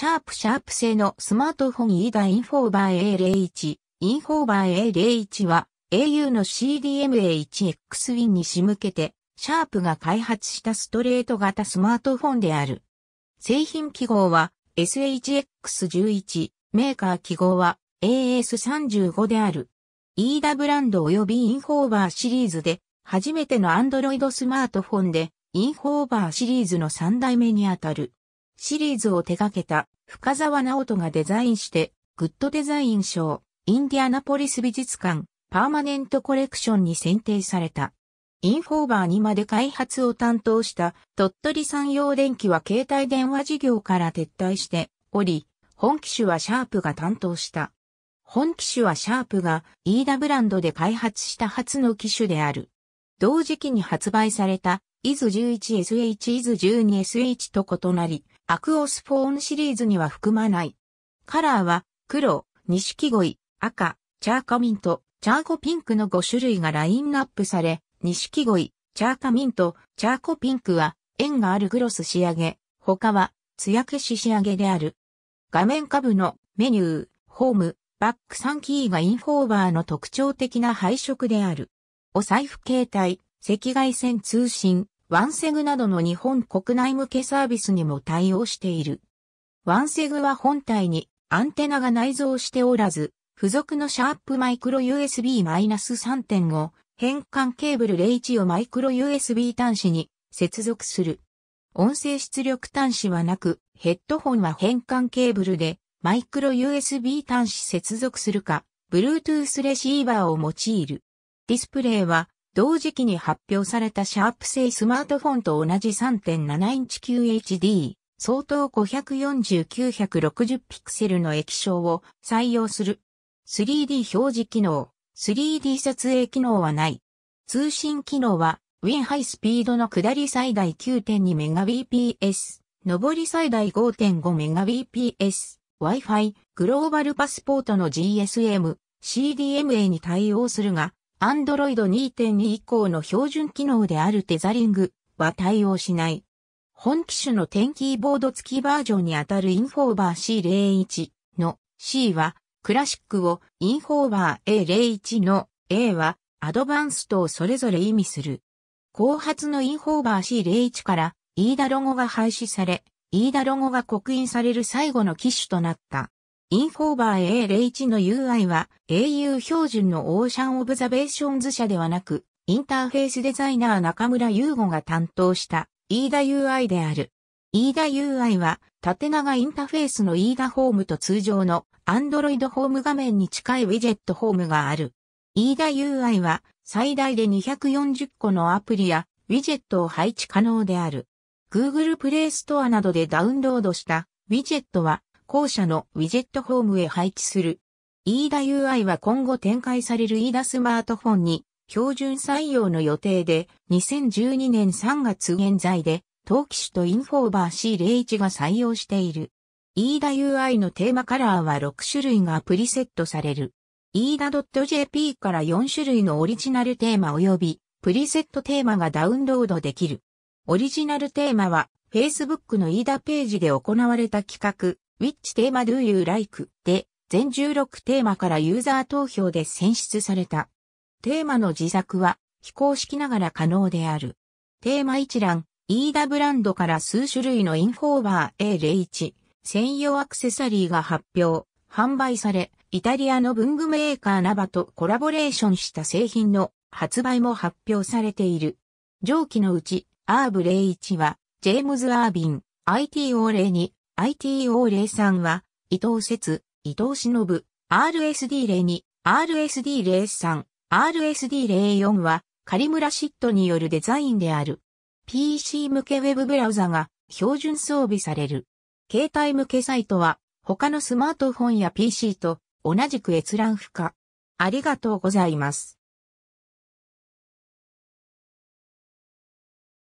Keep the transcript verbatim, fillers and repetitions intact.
シャープシャープ製のスマートフォンiida INFOBAR エーゼロいち。INFOBAR エーゼロいちは エーユー の シーディーエムエー ワンエックス WIN に仕向けて、シャープが開発したストレート型スマートフォンである。製品記号は エスエイチエックスじゅういち、メーカー記号は エーエスさんじゅうご である。iidaブランド及び INFOBAR シリーズで、初めての Android スマートフォンで、INFOBAR シリーズのさんだいめにあたる。シリーズを手掛けた深澤直人がデザインして、グッドデザイン賞、インディアナポリス美術館、パーマネントコレクションに選定された。INFOBAR にまで開発を担当した鳥取産業電機は携帯電話事業から撤退しており、本機種はシャープが担当した。本機種はシャープがiidaブランドで開発した初の機種である。同時期に発売された アイエスじゅういちエスエイチ、アイエスじゅうにエスエイチ と異なり、アクオスフォーンシリーズには含まない。カラーは、黒、錦鯉、赤、チャーカミント、チャーコピンクのごしゅるいがラインナップされ、錦鯉、チャーカミント、チャーコピンクは、円があるグロス仕上げ、他は、艶消し仕上げである。画面下部のメニュー、ホーム、バックさんキーがINFOBARの特徴的な配色である。お財布携帯、赤外線通信、ワンセグなどの日本国内向けサービスにも対応している。ワンセグは本体にアンテナが内蔵しておらず、付属のシャープマイクロ ユーエスビー さんてんご 変換ケーブルゼロいちをマイクロ ユーエスビー 端子に接続する。音声出力端子はなく、ヘッドホンは変換ケーブルでマイクロ ユーエスビー 端子接続するか、Bluetooth レシーバーを用いる。ディスプレイは、同時期に発表されたシャープ製スマートフォンと同じ さんてんななインチ キューエイチディー、相当ごひゃくよんじゅう きゅうひゃくろくじゅうピクセルの液晶を採用する。スリーディー 表示機能、スリーディー 撮影機能はない。通信機能は、WIN HIGH SPEED の下り最大 きゅうてんにメガビーピーエス、上り最大 ごてんごメガビーピーエス、Wi-Fi、グローバルパスポートの ジーエスエム、シーディーエムエー に対応するが、アンドロイドにてんに 以降の標準機能であるテザリングは対応しない。本機種の点キーボード付きバージョンにあたるINFOBAR シーゼロいちの C はクラシックを、INFOBAR エーゼロいちの A はアドバンストをそれぞれ意味する。後発のINFOBAR シーゼロいちからiidaロゴが廃止され、iidaロゴが刻印される最後の機種となった。INFOBAR エーゼロいちの ユーアイ は エーユー 標準のオーシャンオブザベーションズ社ではなく、インターフェースデザイナー中村優吾が担当したiida ユーアイ である。iida ユーアイ は縦長インターフェースのiidaホームと通常の Android ホーム画面に近いウィジェットホームがある。iida ユーアイ は最大でにひゃくよんじゅっこのアプリやウィジェットを配置可能である。Google Play Store などでダウンロードしたウィジェットは後者のウィジェットホームへ配置する。iida ユーアイ は今後展開されるiidaスマートフォンに標準採用の予定でにせんじゅうにねんさんがつ現在で当機種とINFOBAR シーゼロいちが採用している。iida ユーアイ のテーマカラーはろくしゅるいがプリセットされる。イーダ ドット ジェーピー からよんしゅるいのオリジナルテーマ及びプリセットテーマがダウンロードできる。オリジナルテーマは Facebook のiidaページで行われた企画。Which Theme Do You Like? で、全じゅうろくテーマからユーザー投票で選出された。テーマの自作は非公式ながら可能である。テーマ一覧、iidaブランドから数種類のINFOBAR エーゼロいち専用アクセサリーが発表、販売され、イタリアの文具メーカーナヴァとコラボレーションした製品の発売も発表されている。上記のうち、アーブゼロいちは、ジェームズ・アービン、アイティーオーゼロに、アイティーオーゼロさん は、伊藤節、伊藤忍、アールエスディーゼロに、アールエスディーゼロさん、アールエスディーゼロよん は、狩村シットによるデザインである。ピーシー 向けウェブブラウザが標準装備される。携帯向けサイトは、他のスマートフォンや ピーシー と同じく閲覧不可。ありがとうございます。